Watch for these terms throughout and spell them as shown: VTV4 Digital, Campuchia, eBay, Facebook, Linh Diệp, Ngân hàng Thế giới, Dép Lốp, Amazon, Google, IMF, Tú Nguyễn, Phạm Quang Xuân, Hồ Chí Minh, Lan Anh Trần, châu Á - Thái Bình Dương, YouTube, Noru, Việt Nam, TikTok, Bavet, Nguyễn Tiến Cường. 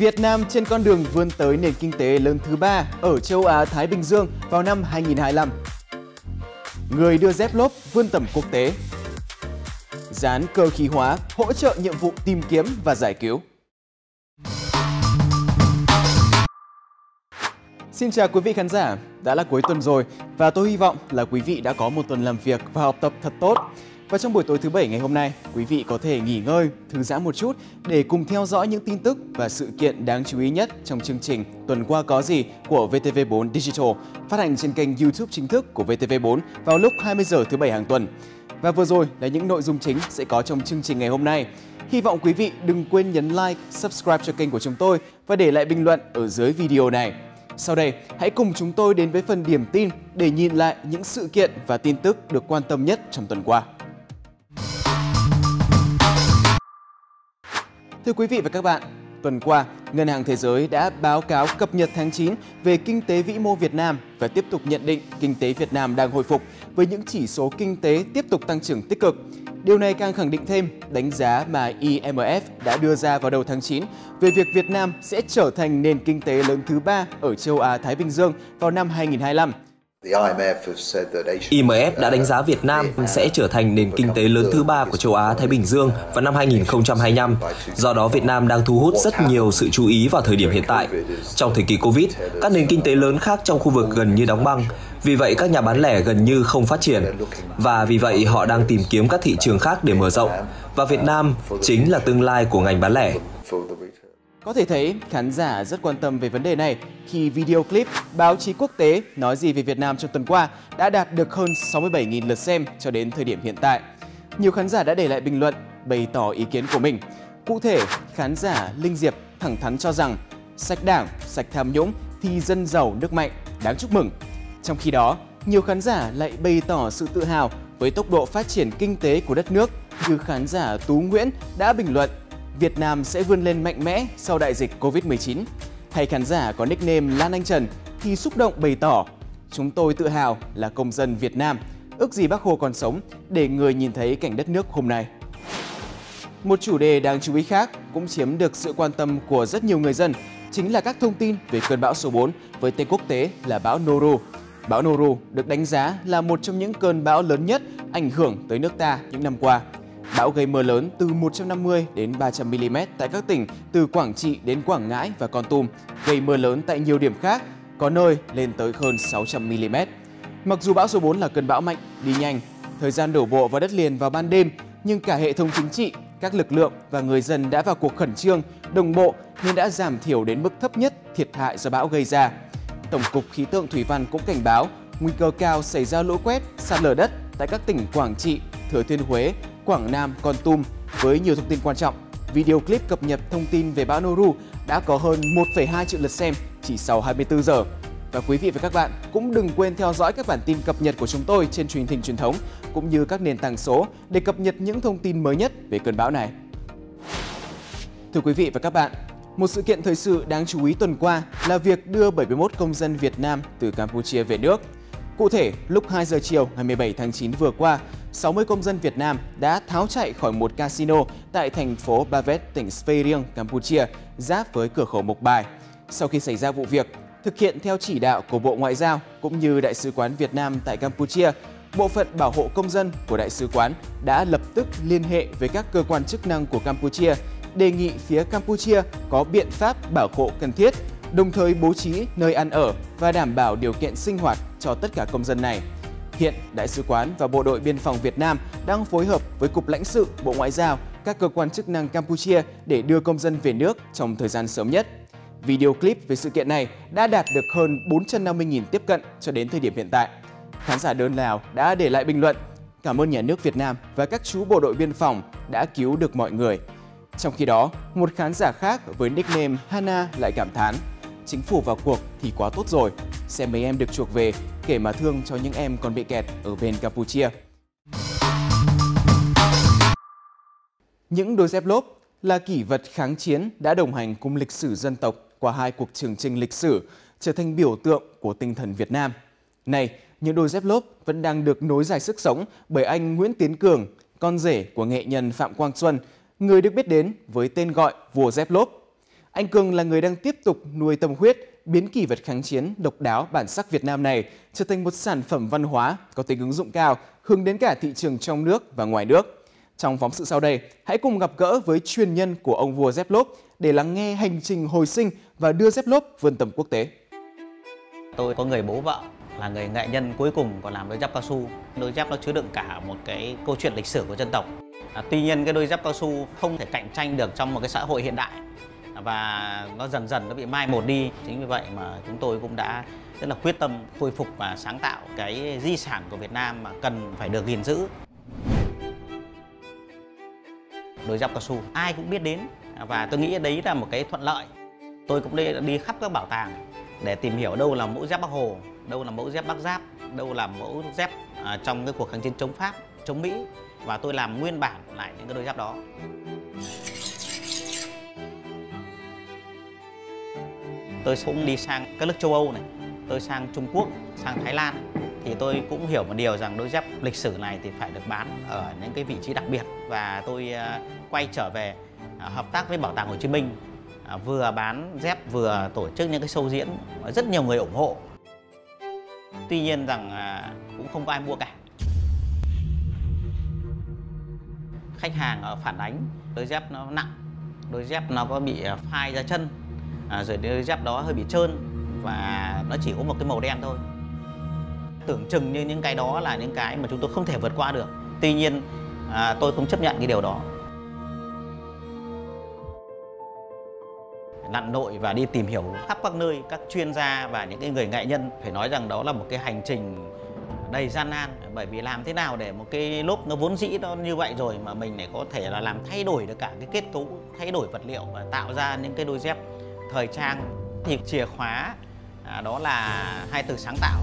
Việt Nam trên con đường vươn tới nền kinh tế lớn thứ 3 ở châu Á-Thái Bình Dương vào năm 2025. Người đưa dép lốp vươn tầm quốc tế. Dán cơ khí hóa hỗ trợ nhiệm vụ tìm kiếm và giải cứu. Xin chào quý vị khán giả, đã là cuối tuần rồi và tôi hy vọng là quý vị đã có một tuần làm việc và học tập thật tốt. Và trong buổi tối thứ Bảy ngày hôm nay, quý vị có thể nghỉ ngơi, thư giãn một chút để cùng theo dõi những tin tức và sự kiện đáng chú ý nhất trong chương trình Tuần qua có gì của VTV4 Digital phát hành trên kênh YouTube chính thức của VTV4 vào lúc 20 giờ thứ Bảy hàng tuần. Và vừa rồi là những nội dung chính sẽ có trong chương trình ngày hôm nay. Hy vọng quý vị đừng quên nhấn like, subscribe cho kênh của chúng tôi và để lại bình luận ở dưới video này. Sau đây, hãy cùng chúng tôi đến với phần điểm tin để nhìn lại những sự kiện và tin tức được quan tâm nhất trong tuần qua. Thưa quý vị và các bạn, tuần qua, Ngân hàng Thế giới đã báo cáo cập nhật tháng 9 về kinh tế vĩ mô Việt Nam và tiếp tục nhận định kinh tế Việt Nam đang hồi phục với những chỉ số kinh tế tiếp tục tăng trưởng tích cực. Điều này càng khẳng định thêm đánh giá mà IMF đã đưa ra vào đầu tháng 9 về việc Việt Nam sẽ trở thành nền kinh tế lớn thứ 3 ở châu Á-Thái Bình Dương vào năm 2025. IMF đã đánh giá Việt Nam sẽ trở thành nền kinh tế lớn thứ 3 của châu Á-Thái Bình Dương vào năm 2025. Do đó, Việt Nam đang thu hút rất nhiều sự chú ý vào thời điểm hiện tại. Trong thời kỳ Covid, các nền kinh tế lớn khác trong khu vực gần như đóng băng. Vì vậy, các nhà bán lẻ gần như không phát triển. Và vì vậy, họ đang tìm kiếm các thị trường khác để mở rộng. Và Việt Nam chính là tương lai của ngành bán lẻ. Có thể thấy, khán giả rất quan tâm về vấn đề này khi video clip báo chí quốc tế nói gì về Việt Nam trong tuần qua đã đạt được hơn 67.000 lượt xem cho đến thời điểm hiện tại. Nhiều khán giả đã để lại bình luận, bày tỏ ý kiến của mình. Cụ thể, khán giả Linh Diệp thẳng thắn cho rằng sạch đảng, sạch tham nhũng thì dân giàu nước mạnh, đáng chúc mừng. Trong khi đó, nhiều khán giả lại bày tỏ sự tự hào với tốc độ phát triển kinh tế của đất nước như khán giả Tú Nguyễn đã bình luận Việt Nam sẽ vươn lên mạnh mẽ sau đại dịch Covid-19. Hay khán giả có nickname Lan Anh Trần thì xúc động bày tỏ chúng tôi tự hào là công dân Việt Nam, ước gì Bác Hồ còn sống để người nhìn thấy cảnh đất nước hôm nay. Một chủ đề đáng chú ý khác cũng chiếm được sự quan tâm của rất nhiều người dân chính là các thông tin về cơn bão số 4 với tên quốc tế là bão Noru. Bão Noru được đánh giá là một trong những cơn bão lớn nhất ảnh hưởng tới nước ta những năm qua. Bão gây mưa lớn từ 150 đến 300 mm tại các tỉnh từ Quảng Trị đến Quảng Ngãi và Kon Tum, gây mưa lớn tại nhiều điểm khác, có nơi lên tới hơn 600 mm. Mặc dù bão số 4 là cơn bão mạnh, đi nhanh, thời gian đổ bộ vào đất liền vào ban đêm, nhưng cả hệ thống chính trị, các lực lượng và người dân đã vào cuộc khẩn trương, đồng bộ nên đã giảm thiểu đến mức thấp nhất thiệt hại do bão gây ra. Tổng cục Khí tượng Thủy văn cũng cảnh báo nguy cơ cao xảy ra lũ quét, sạt lở đất tại các tỉnh Quảng Trị, Thừa Thiên Huế, Quảng Nam, Kon Tum với nhiều thông tin quan trọng. Video clip cập nhật thông tin về bão Noru đã có hơn 1,2 triệu lượt xem chỉ sau 24 giờ. Và quý vị và các bạn cũng đừng quên theo dõi các bản tin cập nhật của chúng tôi trên truyền hình truyền thống cũng như các nền tảng số để cập nhật những thông tin mới nhất về cơn bão này. Thưa quý vị và các bạn, một sự kiện thời sự đáng chú ý tuần qua là việc đưa 71 công dân Việt Nam từ Campuchia về nước. Cụ thể, lúc 2 giờ chiều ngày 17 tháng 9 vừa qua, 60 công dân Việt Nam đã tháo chạy khỏi một casino tại thành phố Bavet, tỉnh Sveiring, Campuchia, giáp với cửa khẩu Mộc Bài. Sau khi xảy ra vụ việc, thực hiện theo chỉ đạo của Bộ Ngoại giao cũng như Đại sứ quán Việt Nam tại Campuchia, Bộ phận Bảo hộ Công dân của Đại sứ quán đã lập tức liên hệ với các cơ quan chức năng của Campuchia, đề nghị phía Campuchia có biện pháp bảo hộ cần thiết, đồng thời bố trí nơi ăn ở và đảm bảo điều kiện sinh hoạt cho tất cả công dân này. Hiện, Đại sứ quán và Bộ đội Biên phòng Việt Nam đang phối hợp với Cục lãnh sự, Bộ Ngoại giao, các cơ quan chức năng Campuchia để đưa công dân về nước trong thời gian sớm nhất. Video clip về sự kiện này đã đạt được hơn 450.000 tiếp cận cho đến thời điểm hiện tại. Khán giả đơn Lào đã để lại bình luận, cảm ơn nhà nước Việt Nam và các chú bộ đội biên phòng đã cứu được mọi người. Trong khi đó, một khán giả khác với nickname Hana lại cảm thán, chính phủ vào cuộc thì quá tốt rồi, xem mấy em được chuộc về, kể mà thương cho những em còn bị kẹt ở bên Campuchia. Những đôi dép lốp là kỷ vật kháng chiến đã đồng hành cùng lịch sử dân tộc qua hai cuộc trường chinh lịch sử, trở thành biểu tượng của tinh thần Việt Nam. Này, những đôi dép lốp vẫn đang được nối dài sức sống bởi anh Nguyễn Tiến Cường, con rể của nghệ nhân Phạm Quang Xuân, người được biết đến với tên gọi vua dép lốp. Anh Cường là người đang tiếp tục nuôi tâm huyết, biến kỷ vật kháng chiến độc đáo bản sắc Việt Nam này trở thành một sản phẩm văn hóa có tính ứng dụng cao, hướng đến cả thị trường trong nước và ngoài nước. Trong phóng sự sau đây, hãy cùng gặp gỡ với truyền nhân của ông vua Dép Lốp để lắng nghe hành trình hồi sinh và đưa Dép Lốp vươn tầm quốc tế. Tôi có người bố vợ là người nghệ nhân cuối cùng còn làm đôi dép cao su. Đôi dép nó chứa đựng cả một cái câu chuyện lịch sử của dân tộc. Tuy nhiên cái đôi dép cao su không thể cạnh tranh được trong một cái xã hội hiện đại, và nó dần dần nó bị mai một đi. Chính vì vậy mà chúng tôi cũng đã rất là quyết tâm khôi phục và sáng tạo cái di sản của Việt Nam mà cần phải được gìn giữ. Đôi dép cao su ai cũng biết đến, và tôi nghĩ đấy là một cái thuận lợi. Tôi cũng đi khắp các bảo tàng để tìm hiểu đâu là mẫu dép Bác Hồ, đâu là mẫu dép Bác Giáp, đâu là mẫu dép trong cái cuộc kháng chiến chống Pháp, chống Mỹ, và tôi làm nguyên bản lại những cái đôi dép đó. Tôi cũng đi sang các nước châu Âu này, tôi sang Trung Quốc, sang Thái Lan, thì tôi cũng hiểu một điều rằng đôi dép lịch sử này thì phải được bán ở những cái vị trí đặc biệt, và tôi quay trở về hợp tác với Bảo tàng Hồ Chí Minh, vừa bán dép vừa tổ chức những cái show diễn, rất nhiều người ủng hộ. Tuy nhiên rằng cũng không có ai mua cả. Khách hàng phản ánh đôi dép nó nặng, đôi dép nó có bị phai ra chân, rồi đôi dép đó hơi bị trơn và nó chỉ có một cái màu đen thôi. Tưởng chừng như những cái đó là những cái mà chúng tôi không thể vượt qua được. Tuy nhiên tôi không chấp nhận cái điều đó. Lặn lội và đi tìm hiểu khắp các nơi, các chuyên gia và những cái người nghệ nhân, phải nói rằng đó là một cái hành trình đầy gian nan, bởi vì làm thế nào để một cái lốp nó vốn dĩ nó như vậy rồi mà mình lại có thể là làm thay đổi được cả cái kết cấu, thay đổi vật liệu và tạo ra những cái đôi dép thời trang. Thì chìa khóa đó là hai từ sáng tạo.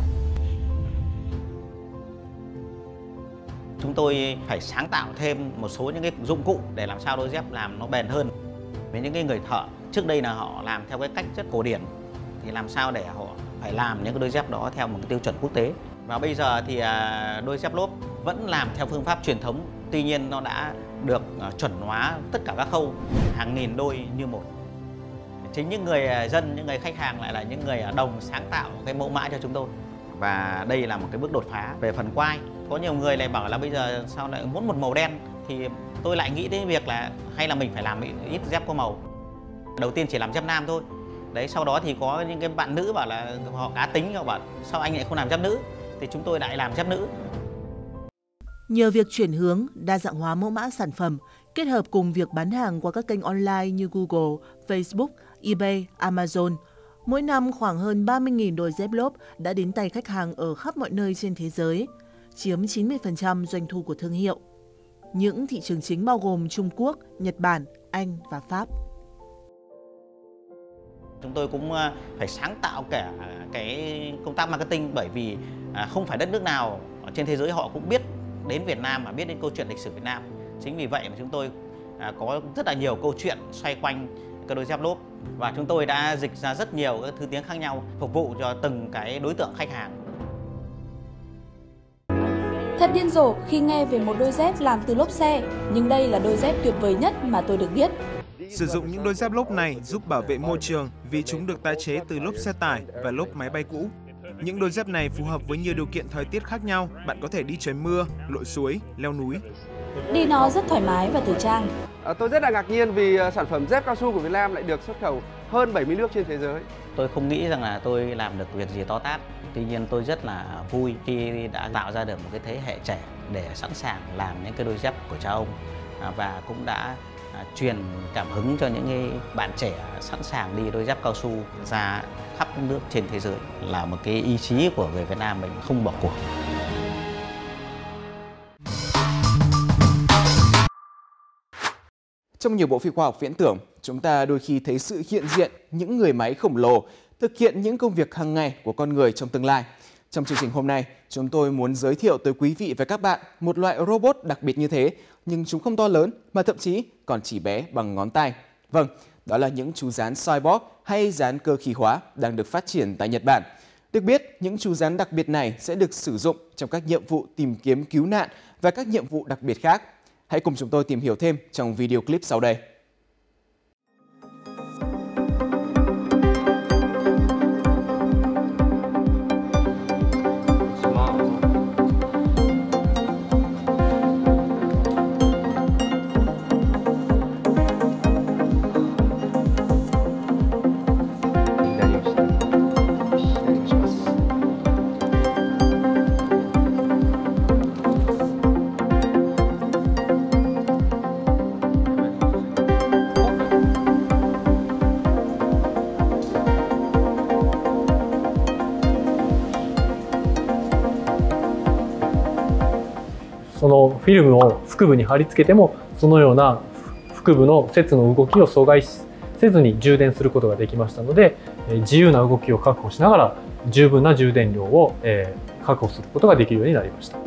Chúng tôi phải sáng tạo thêm một số những cái dụng cụ để làm sao đôi dép làm nó bền hơn. Với những cái người thợ trước đây là họ làm theo cái cách rất cổ điển, thì làm sao để họ phải làm những cái đôi dép đó theo một cái tiêu chuẩn quốc tế. Và bây giờ thì đôi dép lốp vẫn làm theo phương pháp truyền thống, tuy nhiên nó đã được chuẩn hóa tất cả các khâu, hàng nghìn đôi như một. Chính những người dân, những người khách hàng lại là những người đồng sáng tạo cái mẫu mã cho chúng tôi. Và đây là một cái bước đột phá về phần quai. Có nhiều người lại bảo là bây giờ sao lại muốn một màu đen, thì tôi lại nghĩ đến việc là hay là mình phải làm ít dép có màu. Đầu tiên chỉ làm dép nam thôi. Đấy, sau đó thì có những cái bạn nữ bảo là họ cá tính, họ bảo sao anh lại không làm dép nữ, thì chúng tôi lại làm dép nữ. Nhờ việc chuyển hướng, đa dạng hóa mẫu mã sản phẩm, kết hợp cùng việc bán hàng qua các kênh online như Google, Facebook, eBay, Amazon, mỗi năm khoảng hơn 30.000 đôi dép lốp đã đến tay khách hàng ở khắp mọi nơi trên thế giới, chiếm 90% doanh thu của thương hiệu. Những thị trường chính bao gồm Trung Quốc, Nhật Bản, Anh và Pháp. Chúng tôi cũng phải sáng tạo cả cái công tác marketing, bởi vì không phải đất nước nào trên thế giới họ cũng biết đến Việt Nam và biết đến câu chuyện lịch sử Việt Nam. Chính vì vậy mà chúng tôi có rất là nhiều câu chuyện xoay quanh cái đôi dép lốp, và chúng tôi đã dịch ra rất nhiều các thứ tiếng khác nhau phục vụ cho từng cái đối tượng khách hàng. Thật điên rồ khi nghe về một đôi dép làm từ lốp xe, nhưng đây là đôi dép tuyệt vời nhất mà tôi được biết. Sử dụng những đôi dép lốp này giúp bảo vệ môi trường vì chúng được tái chế từ lốp xe tải và lốp máy bay cũ. Những đôi dép này phù hợp với nhiều điều kiện thời tiết khác nhau, bạn có thể đi trời mưa, lội suối, leo núi. Đi nó rất thoải mái và thời trang. Tôi rất là ngạc nhiên vì sản phẩm dép cao su của Việt Nam lại được xuất khẩu hơn 70 nước trên thế giới. Tôi không nghĩ rằng là tôi làm được việc gì to tát. Tuy nhiên tôi rất là vui khi đã tạo ra được một cái thế hệ trẻ để sẵn sàng làm những cái đôi dép của cha ông, và cũng đã truyền cảm hứng cho những cái bạn trẻ sẵn sàng đi đôi dép cao su ra khắp nước trên thế giới, là một cái ý chí của người Việt Nam mình không bỏ cuộc. Trong nhiều bộ phim khoa học viễn tưởng, chúng ta đôi khi thấy sự hiện diện những người máy khổng lồ thực hiện những công việc hàng ngày của con người trong tương lai. Trong chương trình hôm nay, chúng tôi muốn giới thiệu tới quý vị và các bạn một loại robot đặc biệt như thế, nhưng chúng không to lớn mà thậm chí còn chỉ bé bằng ngón tay. Vâng, đó là những chú gián cyborg hay gián cơ khí hóa đang được phát triển tại Nhật Bản. Được biết, những chú gián đặc biệt này sẽ được sử dụng trong các nhiệm vụ tìm kiếm cứu nạn và các nhiệm vụ đặc biệt khác. Hãy cùng chúng tôi tìm hiểu thêm trong video clip sau đây. フィルムを腹部に貼り付けてもそのような腹部の節の動きを阻害せずに充電することができましたので、自由な動きを確保しながら十分な充電量を確保することができるようになりました。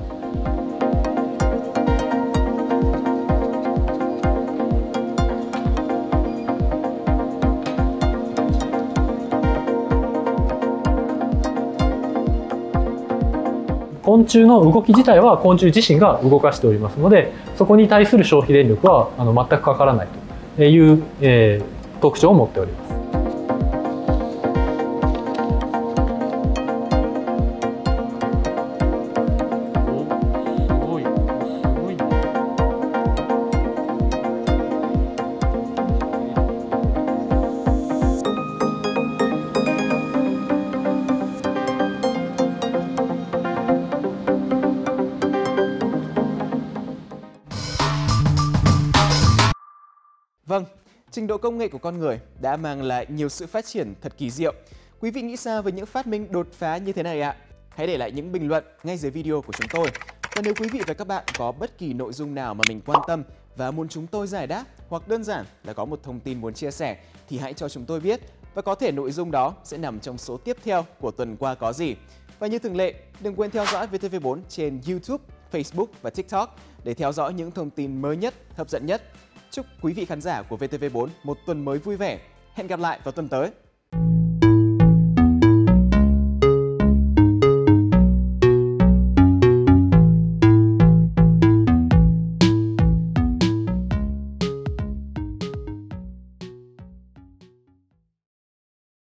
昆虫の動き自体は昆虫自身が動かしておりますので、そこに対する消費電力は全くかからないという、特徴を持っております。Vâng, trình độ công nghệ của con người đã mang lại nhiều sự phát triển thật kỳ diệu. Quý vị nghĩ sao về những phát minh đột phá như thế này ạ? Hãy để lại những bình luận ngay dưới video của chúng tôi. Và nếu quý vị và các bạn có bất kỳ nội dung nào mà mình quan tâm và muốn chúng tôi giải đáp, hoặc đơn giản là có một thông tin muốn chia sẻ, thì hãy cho chúng tôi biết. Và có thể nội dung đó sẽ nằm trong số tiếp theo của tuần qua có gì. Và như thường lệ, đừng quên theo dõi VTV4 trên YouTube, Facebook và TikTok để theo dõi những thông tin mới nhất, hấp dẫn nhất. Chúc quý vị khán giả của VTV4 một tuần mới vui vẻ. Hẹn gặp lại vào tuần tới.